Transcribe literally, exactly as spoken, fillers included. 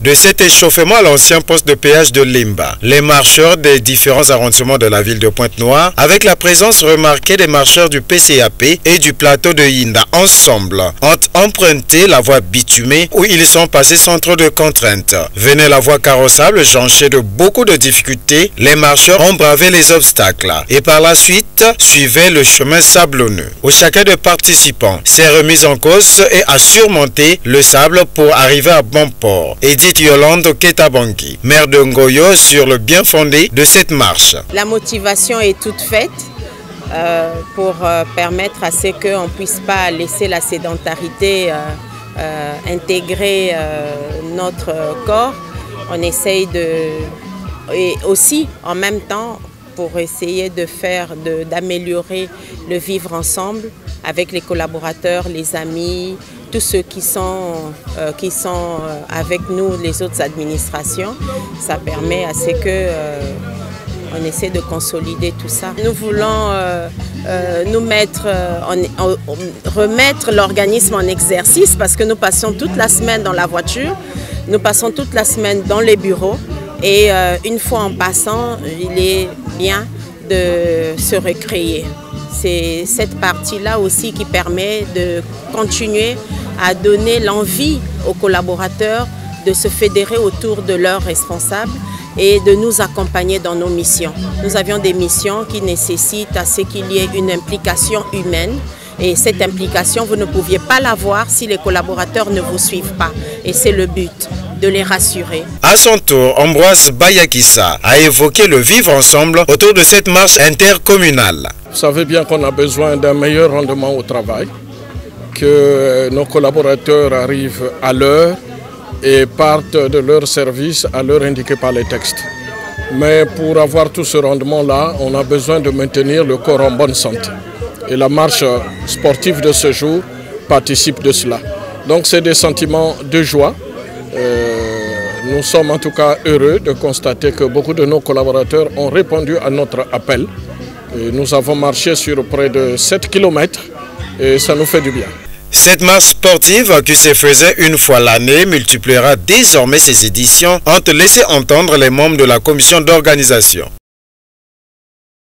De cet échauffement à l'ancien poste de péage de Limba, les marcheurs des différents arrondissements de la ville de Pointe-Noire, avec la présence remarquée des marcheurs du P C A P et du plateau de Hinda, ensemble, ont emprunté la voie bitumée où ils sont passés sans trop de contraintes. Venez la voie carrossable, jonchée de beaucoup de difficultés, les marcheurs ont bravé les obstacles et par la suite suivaient le chemin sablonneux, où chacun des participants s'est remis en cause et a surmonté le sable pour arriver à bon port. Et dit Yolande Ketabanki, maire de Ngoyo, sur le bien fondé de cette marche. La motivation est toute faite euh, pour euh, permettre à ce qu'on ne puisse pas laisser la sédentarité euh, euh, intégrer euh, notre corps. On essaye de... et aussi en même temps pour essayer de faire, d'améliorer le vivre ensemble avec les collaborateurs, les amis, tous ceux qui sont, euh, qui sont avec nous, les autres administrations. Ça permet à ce que euh, on essaie de consolider tout ça. Nous voulons euh, euh, nous mettre, euh, en, en, remettre l'organisme en exercice parce que nous passons toute la semaine dans la voiture, nous passons toute la semaine dans les bureaux et euh, une fois en passant, il est bien de se recréer. C'est cette partie-là aussi qui permet de continuer à donner l'envie aux collaborateurs de se fédérer autour de leurs responsables et de nous accompagner dans nos missions. Nous avions des missions qui nécessitent à ce qu'il y ait une implication humaine et cette implication, vous ne pouviez pas l'avoir si les collaborateurs ne vous suivent pas et c'est le but. De les rassurer. À son tour, Ambroise Bayakissa a évoqué le vivre ensemble autour de cette marche intercommunale. Vous savez bien qu'on a besoin d'un meilleur rendement au travail, que nos collaborateurs arrivent à l'heure et partent de leur service à l'heure indiquée par les textes. Mais pour avoir tout ce rendement-là, on a besoin de maintenir le corps en bonne santé. Et la marche sportive de ce jour participe de cela. Donc c'est des sentiments de joie. Euh, nous sommes en tout cas heureux de constater que beaucoup de nos collaborateurs ont répondu à notre appel. Et nous avons marché sur près de sept kilomètres et ça nous fait du bien. Cette marche sportive qui se faisait une fois l'année multipliera désormais ses éditions, ont laissé entendre les membres de la commission d'organisation.